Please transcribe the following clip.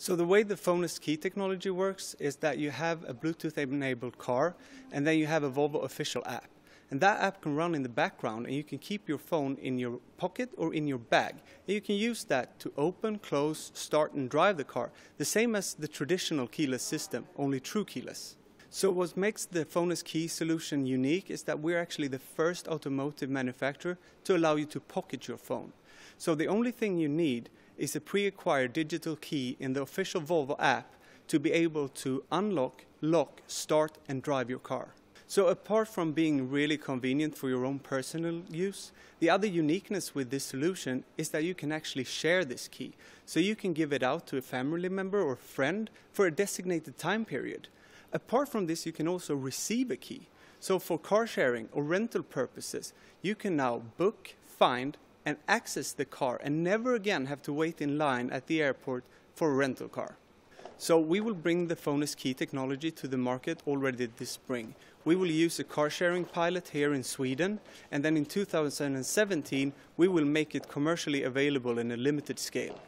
So the way the Phoneless Key technology works is that you have a Bluetooth-enabled car, and then you have a Volvo official app. And that app can run in the background, and you can keep your phone in your pocket or in your bag. And you can use that to open, close, start, and drive the car, the same as the traditional keyless system, only true keyless. So what makes the Phoneless Key solution unique is that we're actually the first automotive manufacturer to allow you to pocket your phone. So the only thing you need is a pre-acquired digital key in the official Volvo app to be able to unlock, lock, start, and drive your car. So apart from being really convenient for your own personal use, the other uniqueness with this solution is that you can actually share this key. So you can give it out to a family member or friend for a designated time period. Apart from this, you can also receive a key. So for car sharing or rental purposes, you can now book, find, and access the car and never again have to wait in line at the airport for a rental car. So we will bring the Phoneless Key technology to the market already this spring. We will use a car-sharing pilot here in Sweden, and then in 2017 we will make it commercially available in a limited scale.